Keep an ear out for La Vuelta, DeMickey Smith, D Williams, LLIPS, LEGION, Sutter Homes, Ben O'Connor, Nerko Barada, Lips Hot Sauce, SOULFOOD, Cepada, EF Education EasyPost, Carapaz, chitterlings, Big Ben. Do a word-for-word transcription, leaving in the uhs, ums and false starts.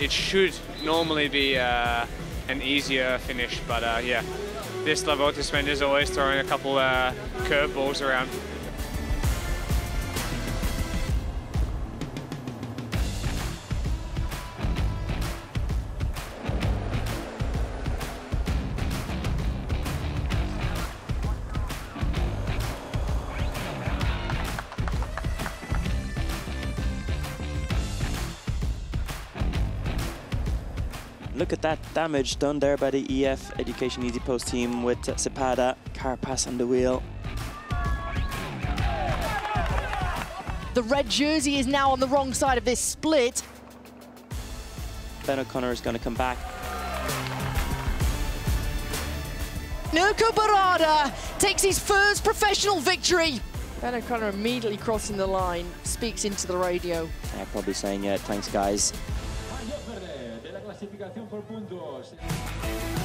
it should normally be uh, an easier finish, but uh, yeah, this La Vuelta sprint is always throwing a couple uh, curveballs around. Look at that damage done there by the E F Education EasyPost team with Cepada, Carapaz on the wheel. The red jersey is now on the wrong side of this split. Ben O'Connor is going to come back. Nerko Barada takes his first professional victory. Ben O'Connor immediately crossing the line, speaks into the radio. Yeah, probably saying, yeah, thanks guys. Clasificación por puntos.